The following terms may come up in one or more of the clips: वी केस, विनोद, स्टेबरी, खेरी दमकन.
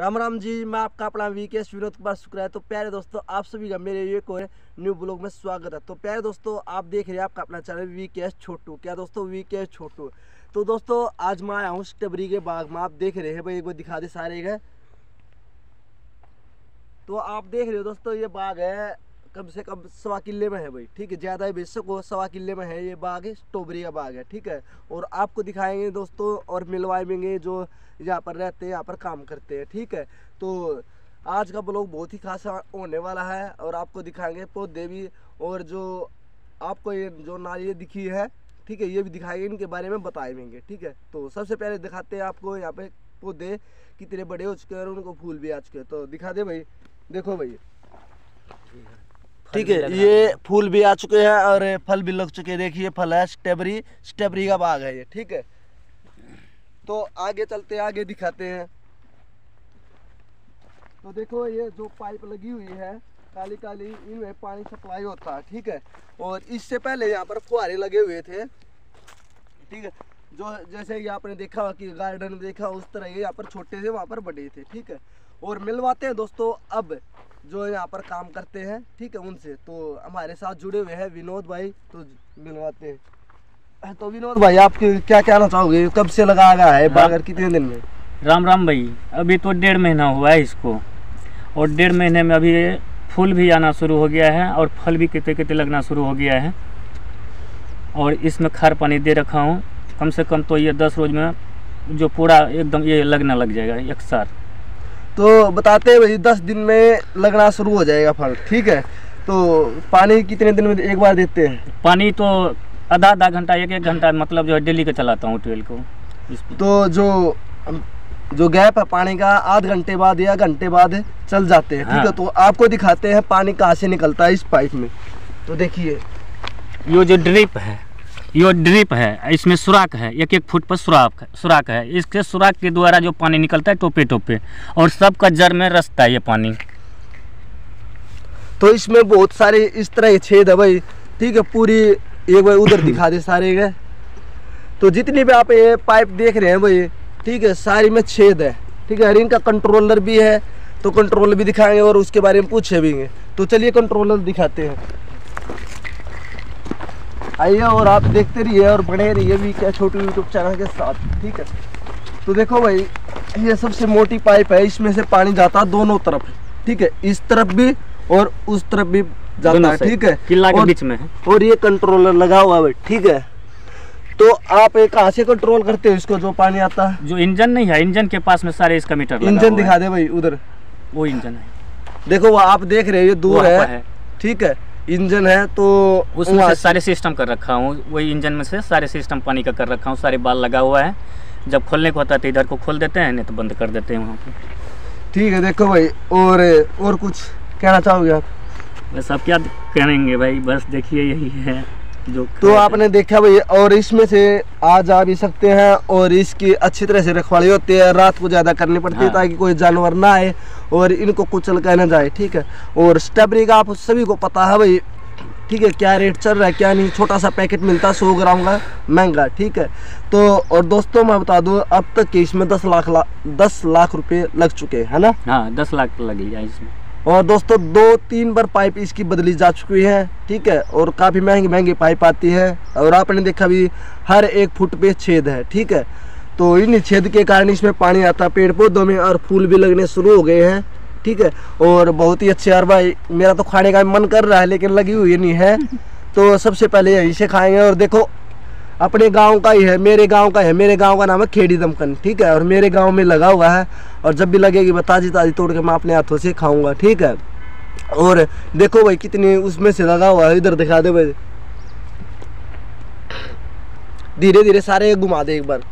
राम राम जी, मैं आपका अपना वी केस विनोद शुक्र है। तो प्यारे दोस्तों, आप सभी का मेरे एक और न्यू ब्लॉग में स्वागत है। तो प्यारे दोस्तों, आप देख रहे हैं आपका अपना चैनल वी केस छोटू। क्या दोस्तों, वी केस छोटू। तो दोस्तों, आज मैं आया हूँ स्टेबरी के बाग में। आप देख रहे हैं भाई, एक बार दिखा दे सारे का। तो आप देख रहे हो दोस्तों, ये बाग है कम से कम 1.25 किले में है भाई, ठीक है। ज़्यादा है बेशक, वो 1.25 किले में है ये बाग, स्टेबरी का बाग है, ठीक है। और आपको दिखाएंगे दोस्तों और मिलवाएंगे जो यहाँ पर रहते हैं, यहाँ पर काम करते हैं, ठीक है। तो आज का ब्लॉग बहुत ही खास होने वाला है और आपको दिखाएंगे पौधे भी, और जो आपको ये जो नालियाँ दिखी है, ठीक है, ये भी दिखाएंगे, इनके बारे में बताएंगे, ठीक है। तो सबसे पहले दिखाते हैं आपको यहाँ पर पौधे कितने बड़े हो चुके हैं और उनको फूल भी आ चुके हैं। तो दिखा दे भाई, देखो भाई, ठीक है, ये फूल भी आ चुके हैं और फल भी लग चुके हैं। देखिए, फल है स्टेबरी का बाग है ये, ठीक है। तो आगे चलते हैं, आगे दिखाते हैं। तो देखो, ये जो पाइप लगी हुई है काली काली, इनमें पानी सप्लाई होता है, ठीक है। और इससे पहले यहाँ पर फुहारे लगे हुए थे, ठीक है। जो जैसे कि आपने देखा कि गार्डन देखा, उस तरह ये यहाँ पर छोटे से, वहाँ पर बड़े थे, ठीक है। और मिलवाते हैं दोस्तों अब जो यहाँ पर काम करते हैं, ठीक है, उनसे। तो हमारे साथ जुड़े हुए हैं विनोद भाई, तो मिलवाते हैं। तो विनोद भाई, आप क्या कहना चाहोगे, कब से लगा रहा है बागर, कितने दिन में? राम राम भाई, अभी तो 1.5 महीना हुआ है इसको, और 1.5 महीने में अभी फूल भी आना शुरू हो गया है और फल भी कितने कितने लगना शुरू हो गया है। और इसमें खार पानी दे रखा हूँ, कम से कम तो ये 10 रोज में जो पूरा एकदम ये लगना लग जाएगा एक साथ। तो बताते हैं भाई, 10 दिन में लगना शुरू हो जाएगा फल, ठीक है। तो पानी कितने दिन में एक बार देते हैं? पानी तो आधा घंटा, 1 घंटा, मतलब जो है डेली का चलाता हूँ ट्यूबवेल को। तो जो गैप है पानी का, आध घंटे बाद या घंटे बाद चल जाते हैं, ठीक है। तो आपको दिखाते हैं पानी कहाँ से निकलता है इस पाइप में। तो देखिए, ये जो ड्रिप है, ये ड्रिप है, इसमें सुराख है, 1-1 फुट पर सुराख है। इसके सुराख के द्वारा जो पानी निकलता है टोपे टोपे, और सबका जड़ में रसता है ये पानी। तो इसमें बहुत सारे इस तरह के छेद है भाई, ठीक है। पूरी एक भाई उधर दिखा दे सारे के। तो जितनी भी आप ये पाइप देख रहे हैं भाई, ठीक है, सारी में छेद है, ठीक है। इनका कंट्रोलर भी है, तो कंट्रोलर भी दिखाएंगे और उसके बारे में पूछे भी। तो चलिए कंट्रोलर दिखाते हैं, आइए। और आप देखते रहिए और बने रहिए वी केस छोटू यूट्यूब चैनल के साथ, ठीक है। तो देखो भाई, ये सबसे मोटी पाइप है, इसमें से पानी जाता है दोनों तरफ, ठीक है। इस तरफ भी और उस तरफ भी जाता है, ठीक है, किला के बीच में है। और ये कंट्रोलर लगा हुआ है, ठीक है। तो आप कहाँ से कंट्रोल करते हो इसको, जो पानी आता है? जो इंजन नहीं है, इंजन के पास में सारे इसका मीटर। इंजन दिखा दे भाई, उधर वो इंजन है, देखो वह आप देख रहे हो, ये दूर है, ठीक है, इंजन है। तो उसमें से सारे सिस्टम कर रखा हूँ, वही इंजन में से सारे सिस्टम पानी का कर रखा हूँ। सारे बाल लगा हुआ है, जब खोलने को होता है तो इधर को खोल देते हैं, नहीं तो बंद कर देते हैं वहाँ पे, ठीक है। देखो भाई, और कुछ कहना चाहोगे आप? बस आप क्या कहेंगे भाई, बस देखिए यही है जो। तो आपने देखा भाई, और इसमें से आ जा भी सकते हैं, और इसकी अच्छी तरह से रखवाली होती है, रात को ज़्यादा करनी पड़ती है, हाँ। ताकि कोई जानवर ना आए और इनको कुचल कर ना जाए, ठीक है। और स्टेबरी का आप सभी को पता है भाई, ठीक है, क्या रेट चल रहा है क्या नहीं। छोटा सा पैकेट मिलता है 100 ग्राम का, महंगा, ठीक है। तो और दोस्तों मैं बता दूं, अब तक के इसमें 10 लाख रुपए लग चुके हैं ना, हाँ, 10 लाख लग गया इसमें। और दोस्तों 2-3 बार पाइप इसकी बदली जा चुकी है, ठीक है। और काफ़ी महंगी पाइप आती है, और आपने देखा भी, हर 1 फुट पे छेद है, ठीक है। तो इन छेद के कारण इसमें पानी आता पेड़ पौधों में, और फूल भी लगने शुरू हो गए हैं, ठीक है। और बहुत ही अच्छे यार भाई, मेरा तो खाने का मन कर रहा है, लेकिन लगी हुई नहीं है। तो सबसे पहले यहीं से खाएंगे। और देखो, अपने गांव का ही है, मेरे गांव का है, मेरे गांव का नाम है खेरी दमकन, ठीक है। और मेरे गांव में लगा हुआ है, और जब भी लगेगी ताजी ताजी तोड़ के मैं अपने हाथों से खाऊंगा, ठीक है। और देखो भाई कितनी उसमें से लगा हुआ है, इधर दिखा दे भाई, धीरे धीरे सारे घुमा दे एक बार,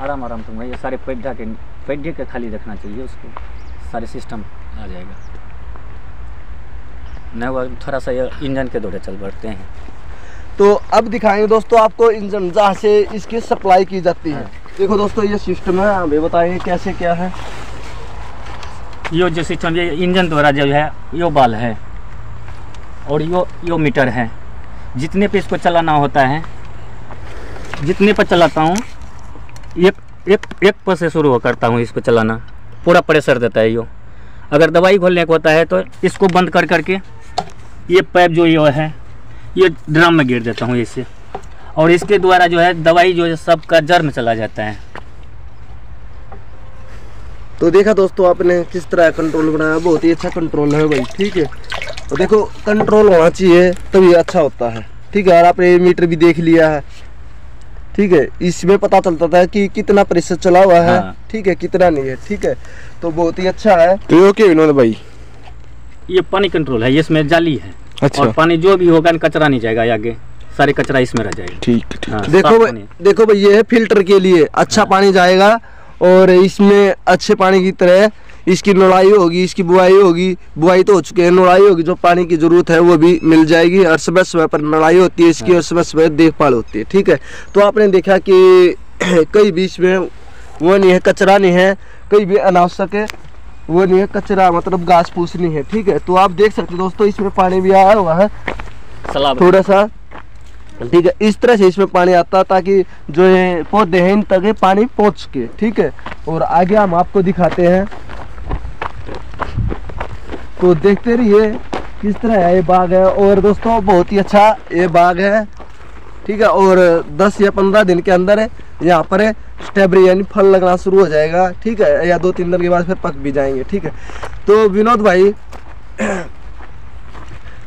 आराम आराम। तो ये सारे पेड़ के खाली रखना चाहिए, उसको सारे सिस्टम आ जाएगा, नहीं हुआ थोड़ा सा इंजन के दौरे चल बढ़ते हैं। तो अब दिखाएंगे दोस्तों आपको इंजन, जहाँ से इसकी सप्लाई की जाती है। देखो दोस्तों, ये सिस्टम है, हमें बताएंगे कैसे क्या है। यो जो सिस्टम, ये इंजन द्वारा जो है, यो बाल है और यो मीटर है। जितने पे इसको चलाना होता है, जितने पर चलाता हूँ, एक पर से शुरू करता हूँ इसको चलाना, पूरा प्रेशर देता है यो। अगर दवाई घोलने को होता है तो इसको बंद कर करके ये पाइप जो ये है ये ड्रम में गिर देता हूँ इसे, और इसके द्वारा जो है दवाई जो है सबका जड़ में चला जाता है। तो देखा दोस्तों आपने किस तरह कंट्रोल बनाया, बहुत ही अच्छा कंट्रोल है भाई, ठीक है। तो देखो कंट्रोल होना चाहिए तभी अच्छा होता है, ठीक है। और आपने ये मीटर भी देख लिया है, ठीक है, इसमें पता चलता था कि कितना प्रेशर चला हुआ है, ठीक है, कितना नहीं है, ठीक है। तो बहुत ही अच्छा है। तो ओके विनोद भाई, ये पानी कंट्रोल है, इसमें जाली है, अच्छा, और पानी जो भी होगा कचरा नहीं जाएगा आगे, सारे कचरा इसमें रह जाएगा, ठीक। देखो भाई ये है फिल्टर के लिए, अच्छा पानी जाएगा और इसमें अच्छे पानी की तरह इसकी लड़ाई होगी, इसकी बुआई होगी, बुआई तो हो चुकी है, लड़ाई होगी, जो पानी की जरूरत है वो भी मिल जाएगी। और समय समय पर लड़ाई होती है इसकी और समय समय देखभाल होती है, ठीक है। तो आपने देखा कि कई बीच में वो नहीं है, कचरा नहीं है, कई भी अनावश्यक है वो नहीं है, कचरा मतलब घास फूस नहीं है, ठीक है। तो आप देख सकते हो दोस्तों इसमें पानी भी आया हुआ है थोड़ा सा, ठीक है, इस तरह से इसमें पानी आता ताकि जो ये पौधे हैं इन तक पानी पहुँच सके, ठीक है। और आगे हम आपको दिखाते हैं, तो देखते रहिए किस तरह है ये बाग है। और दोस्तों बहुत ही अच्छा ये बाग है, ठीक है। और 10 या 15 दिन के अंदर है यहाँ पर है स्टेबरी यानी फल लगना शुरू हो जाएगा, ठीक है, या 2-3 दिन के बाद फिर पक भी जाएंगे, ठीक है। तो विनोद भाई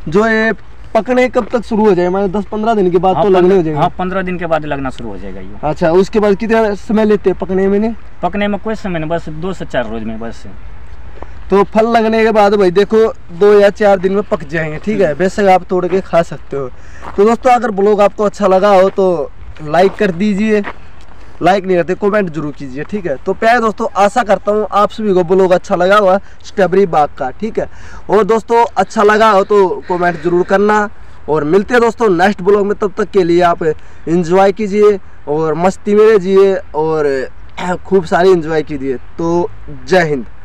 जो ये पकने कब तक शुरू हो जाए, मतलब 10-15 दिन के बाद? हाँ, तो लगने हो जाएगा। हाँ, 15 दिन के बाद लगना शुरू हो जाएगा ये। अच्छा, उसके बाद कितना समय लेते हैं पकने में? नहीं, पकने में कोई समय नहीं, बस 2 से 4 रोज में बस। तो फल लगने के बाद भाई देखो 2 या 4 दिन में पक जाएंगे, ठीक है, वैसे आप तोड़ के खा सकते हो। तो दोस्तों अगर ब्लॉग आपको अच्छा लगा हो तो लाइक कर दीजिए, लाइक नहीं करते कमेंट जरूर कीजिए, ठीक है। तो प्यारे दोस्तों आशा करता हूँ आप सभी को ब्लॉग अच्छा लगा हुआ स्टेबरी बाग का, ठीक है। और दोस्तों अच्छा लगा हो तो कमेंट जरूर करना, और मिलते हैं दोस्तों नेक्स्ट ब्लॉग में। तब तक के लिए आप एंजॉय कीजिए और मस्ती में रहिए और खूब सारी एंजॉय कीजिए। तो जय हिंद।